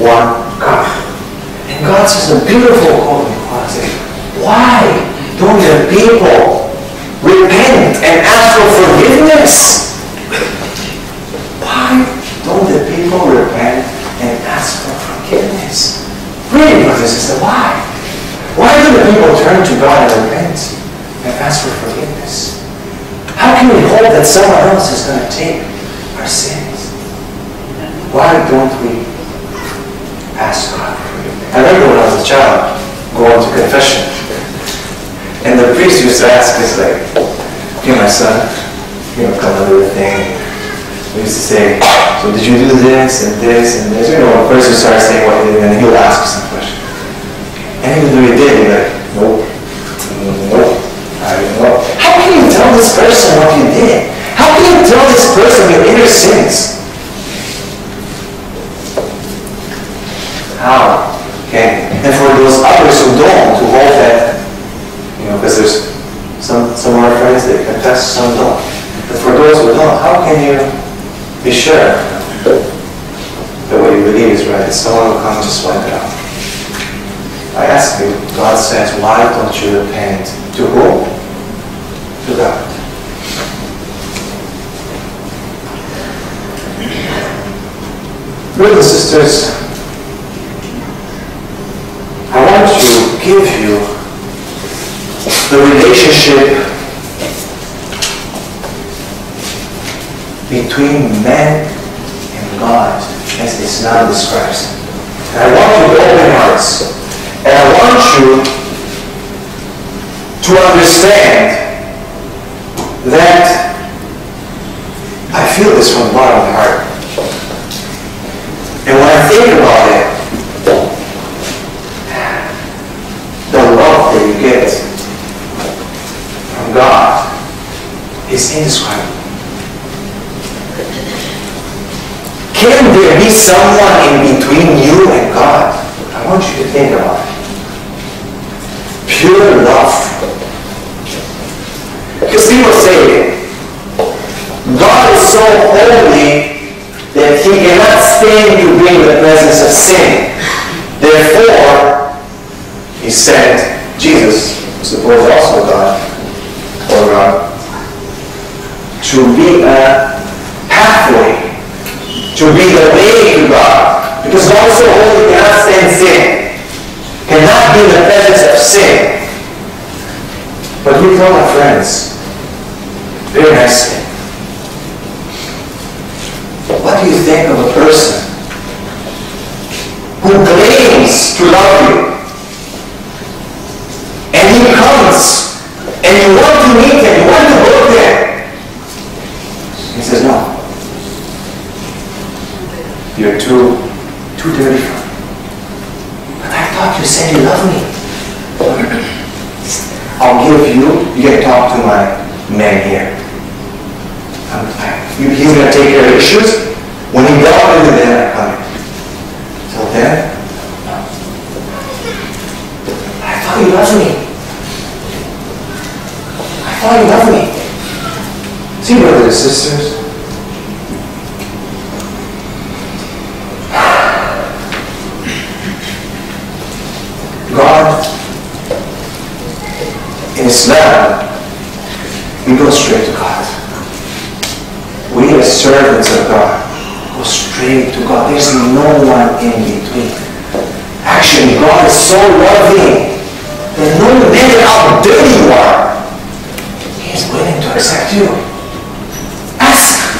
one calf. And God says a beautiful quote in the Quran, says, why don't the people repent and ask for forgiveness? Why don't the people repent and ask for forgiveness? Really, brothers and sisters, why? Why do the people turn to God and repent and ask for forgiveness? How can we hope that someone else is going to take our sins? Why don't we ask God for forgiveness? I remember when I was a child going to confession, and the priest used to ask us, like, "Hey, my son, come and do the thing." We used to say, "So did you do this and this and this?" When a person starts saying what he did, and he'll ask us some question. And even though he did, he's like, nope, I don't know. How can you tell this person what you did? How can you tell this person your inner sins? How? Okay. And for those others who don't, who hold that, because there's some of our friends that confess, some don't. But for those who don't, how can you be sure that what you believe is right? Someone will come and just wipe it out. I ask you, God says, why don't you repent? To whom? To God. Brothers and sisters, I want to give you the relationship between man and God, as Islam describes it. And I want you to open hearts. And I want you to understand that I feel this from the bottom of my heart. And when I think about it, the love that you get from God is indescribable. Can there be someone in between you and God? I want you to think about it. Pure love. Because people say, God is so holy that He cannot stand to be in the presence of sin. Therefore, He sent Jesus, who was also God, or God, to be a pathway, to be the way to God. Because God is so holy, cannot stand sin, cannot be in the presence of sin. But we tell our friends, very nicely, what do you think of a person who claims to love you, and he comes, and you want to meet him, you want to go there? He says, no. You're too dirty. But I thought you said you love me. I'll give you can talk to my man here. He's going to take care of issues. When he got into there, I'm coming. So then, I thought you loved me. I thought you loved me. See, brothers and sisters, Islam, we go straight to God. We as servants of God go straight to God. There's no one in between. Actually, God is so loving that no matter how dirty you are, He is willing to accept you. Ask.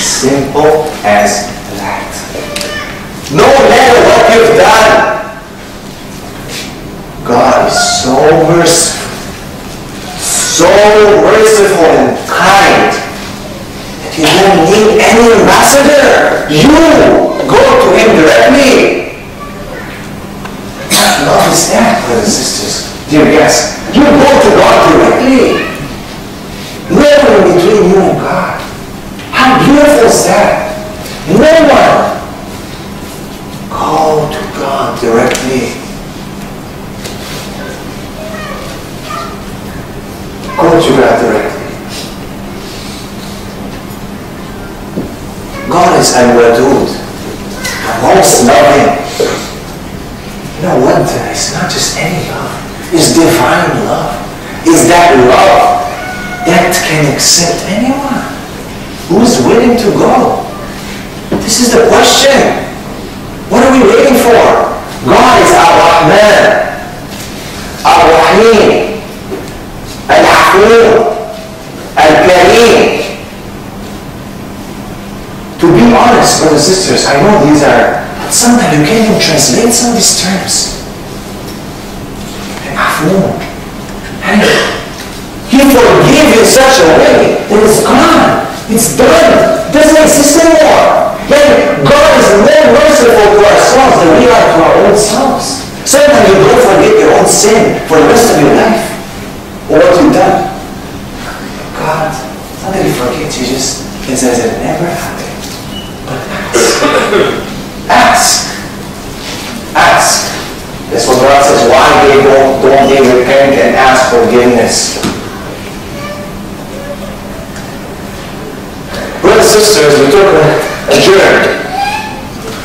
Simple as that. No matter what you've done, God is so merciful. So merciful and kind that you don't need any ambassador. You go to Him directly. What love is that, brothers and sisters? Dear guests, you go to God directly. No one between you and God. How beautiful is that? No one. Go to God directly. Go to God directly. God is Al-Wadud, the most just love Him. You know what? It's not just any love. It's divine love. It's that love that can accept anyone who is willing to go. This is the question. What are we waiting for? God is Ar-Rahman, Ar-Rahim, Al-Hakim, Al-Karim. To be honest, brothers and sisters, I know these are, but sometimes you can't even translate some of these terms. He forgives in such a way that it's gone. It's done. It doesn't exist anymore. Like God is more merciful to ourselves than we are to our own selves. Sometimes you don't forget your own sin for the rest of your life. Or what you've done. God, it's not that He forgets, He just says it never happened. But ask. Ask. That's what God says, why they don't they repent and ask forgiveness. Brothers and sisters, we took a journey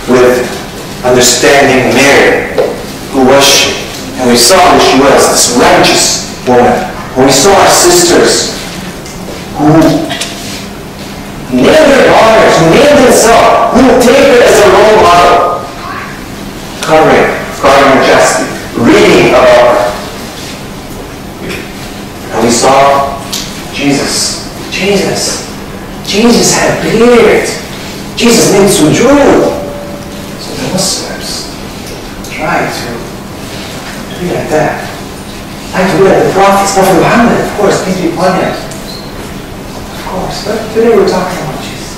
with understanding Mary. Who was she? And we saw who she was, this righteous woman. And we saw our sisters who nailed their daughters, who nailed themselves, who take it as a role model. Covering. Guarding justice, reading about her. And we saw Jesus. Jesus had a beard. Jesus made sujood. So the Muslims try to be like that. Like to be like the prophets, not Muhammad, of course, peace be upon him. Of course, but today we're talking about Jesus.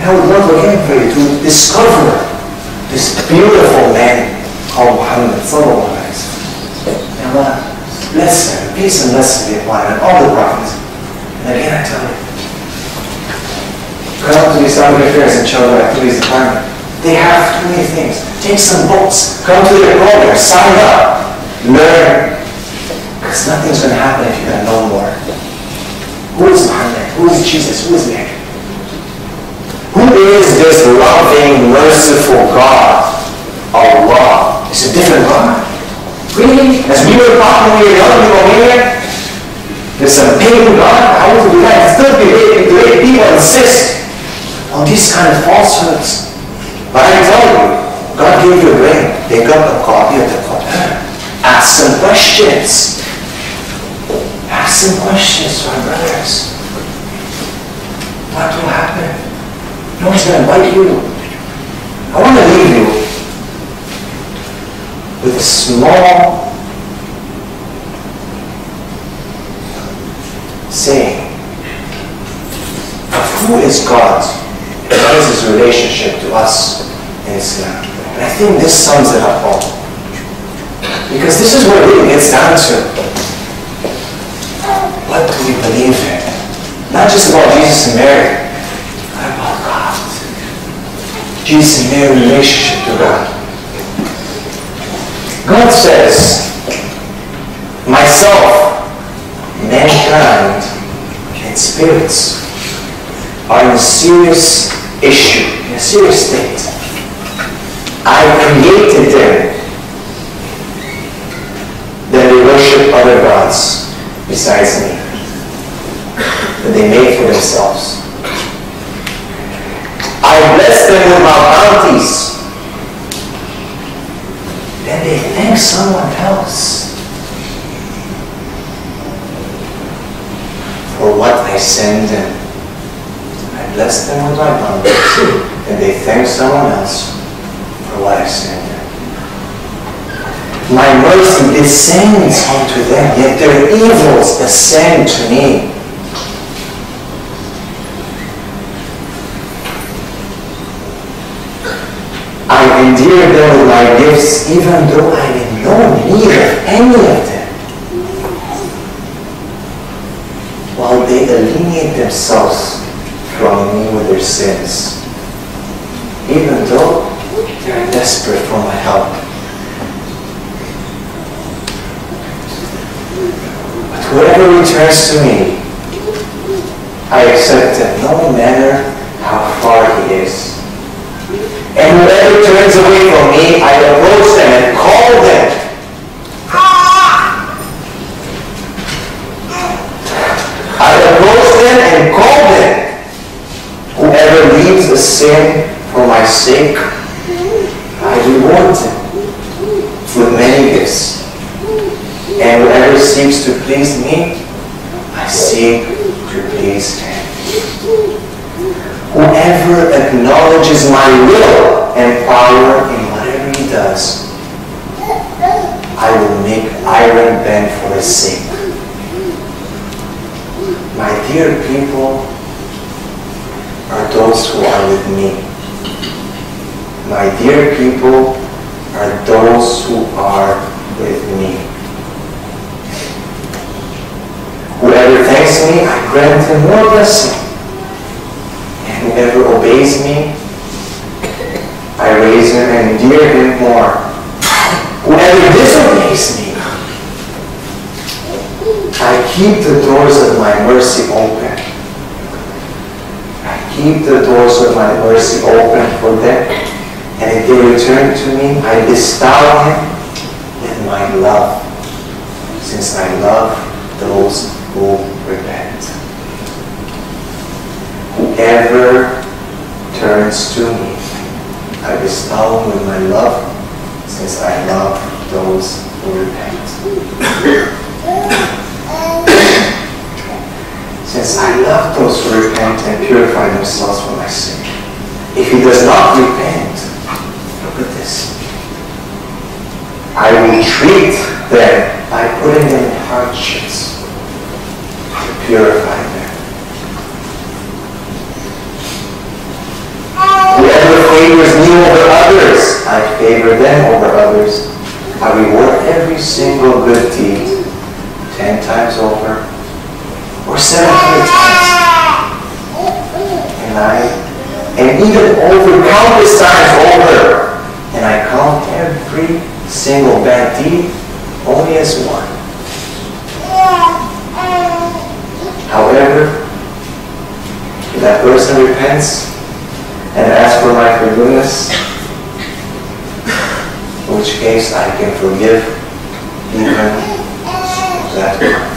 And I would love again for you to discover this beautiful man called Muhammad sallallahu alaihi wasallam. And Allah bless him, peace and blessing be upon him, and all the prophets. And again I tell you, because up to these Saudi affairs, inshallah, after these departments, they have too many things. Take some books, come to their program, sign up, learn. Because nothing's going to happen if you don't know more. Who is Muhammad? Who is Jesus? Who is Mary? Who is this loving, merciful God? Allah. It's a different God. Really? As we were talking when we were young people here, there's a pagan God. How would we like to still be people insist on these kind of falsehoods? But I tell you, God gave you a brain. Pick up a copy of the Quran. Ask some questions. Ask some questions to our brothers. What will happen? No one's going to invite you. I want to leave you with a small saying of who is God and what is His relationship to us in Islam. And I think this sums it up all. Because this is what it really gets down to. What do we believe in? Not just about Jesus and Mary, but about God. Jesus and Mary's relationship to God. God says, myself, mankind, and spirits are in a serious issue, in a serious state. I created them that they worship other gods besides me, that they made for themselves. I bless them with my bounties. Then they thank someone else for what I send them. I bless them with my bounties, and they thank someone else for what I send them. My mercy descends onto them, yet their evils ascend to me. I endear them with my gifts, even though I am in no need of any of them. While they alienate themselves from me with their sins, even though they are desperate for my help. But whoever returns to me, I accept that no matter how far he is. And whoever turns away from me, I approach them and call them. I approach them and call them. Whoever leaves a sin for my sake, I reward them with many gifts. And whoever seeks to please me, I seek to please him. Whoever acknowledges my will and power in whatever he does, I will make iron bend for his sake. My dear people are those who are with me. My dear people are those who are with me. Whoever thanks me, I grant him more blessing. Whoever obeys me, I raise him and endear him more. Whoever disobeys me, I keep the doors of my mercy open. I keep the doors of my mercy open for them. And if they return to me, I bestow him with my love, since I love those who repent. Whoever turns to me, I bestow him with my love, since I love those who repent. Since I love those who repent and purify themselves for my sin. If he does not repent, look at this. I will treat them by putting them in hardships to purify them. Favors me over others, I favor them over others. I reward every single good deed 10 times over, or 700 times, and even over countless times over. And I count every single bad deed only as one. However, if that person repents and ask for my forgiveness, in which case I can forgive even that one.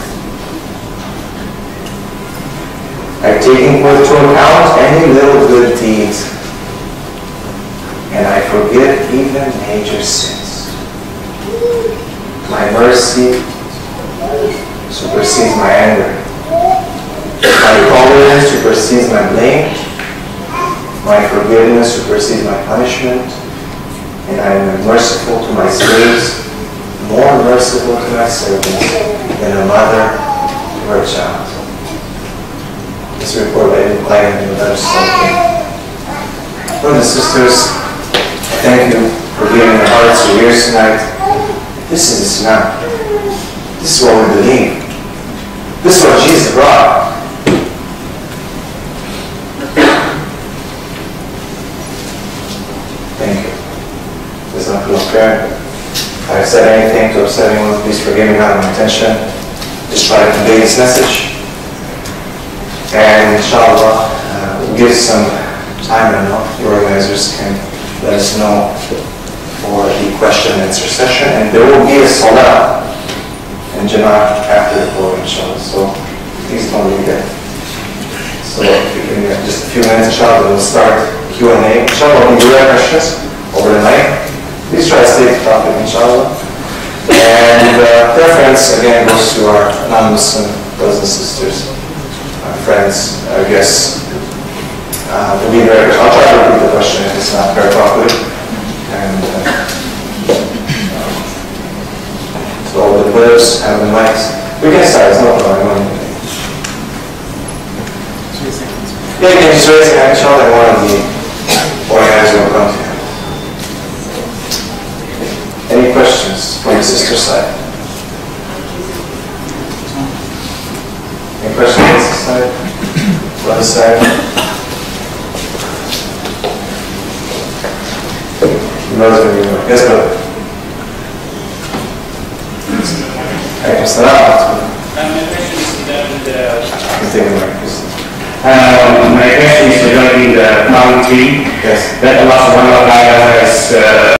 I take into account any little good deeds, and I forgive even major sins. My mercy supersedes my anger. My tolerance supersedes my blame. My forgiveness supersedes my punishment, and I am merciful to my slaves, more merciful to my servants than a mother to her child. This report by Ibn Qayyim and others. Brothers and sisters, thank you for giving your hearts your ears tonight. This is Islam. This is what we believe. This is what Jesus brought. If I've said anything to upset anyone, please forgive me, not my intention. Just try to convey this message. And inshallah, we'll give some time and the organizers can let us know for the question and answer session. And there will be a salat and jama'at after the program, inshallah. So please don't leave that. So if you can, just a few minutes, inshallah, we'll start Q&A. Inshallah, we do have questions over the night. Please try to stay to the topic, inshallah. And preference, again, goes to our non-Muslim brothers and sisters, our friends, our guests. We'll be very, I'll try to repeat the question if it's not very properly. And so the words have the mics. We can start, it's no problem. Yeah, you can just raise your hand, inshallah, and one of the organizers will come to you. Any questions from the sister's side? Any questions from the sister's side? Brother's side? Yes, brother. My question is regarding regarding the palm tree, yes, that Allah subhanahu wa ta'ala has